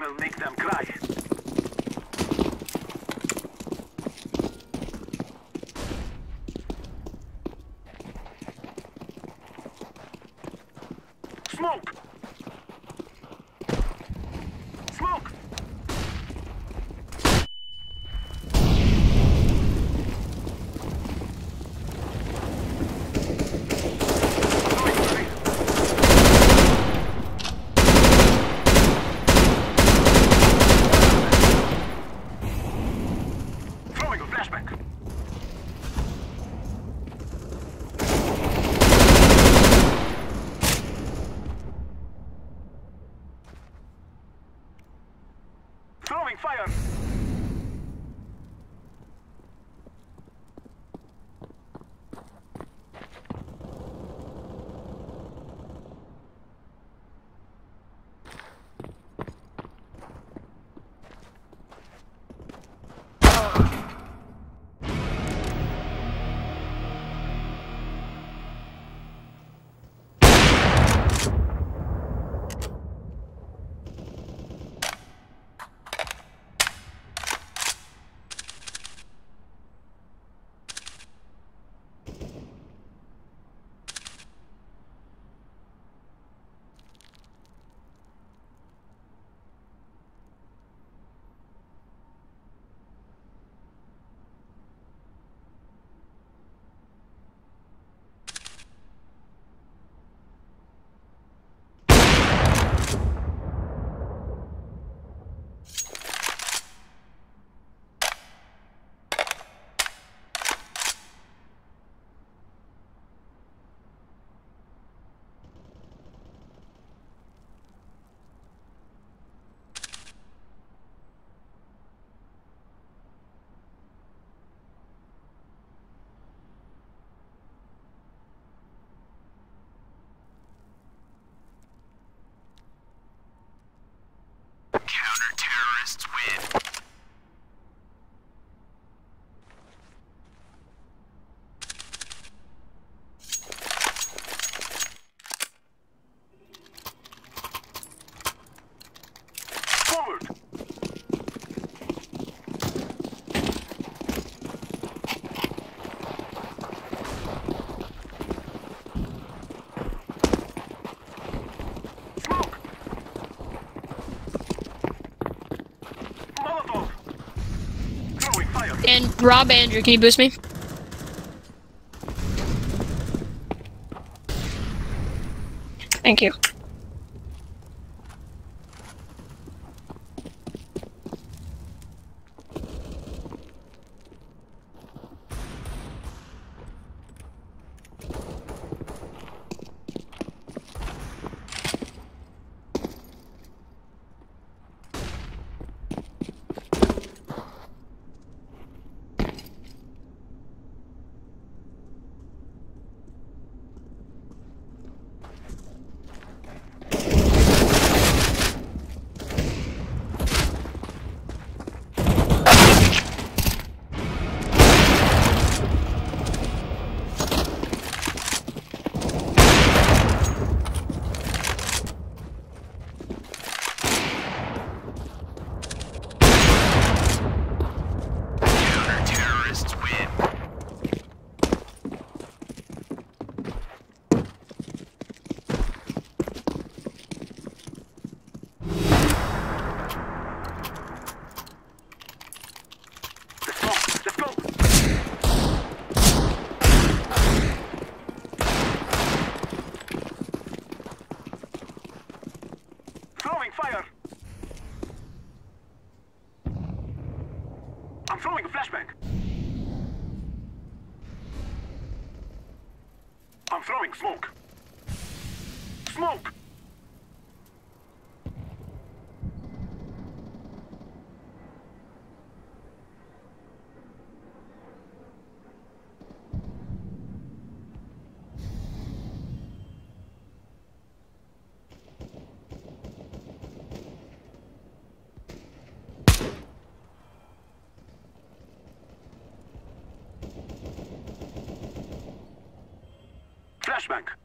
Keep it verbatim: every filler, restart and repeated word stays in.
will make them cry. Smoke! Smoke! Throwing fire! And Rob, Andrew, can you boost me? Thank you. I'm throwing smoke. Smoke! Flashbang.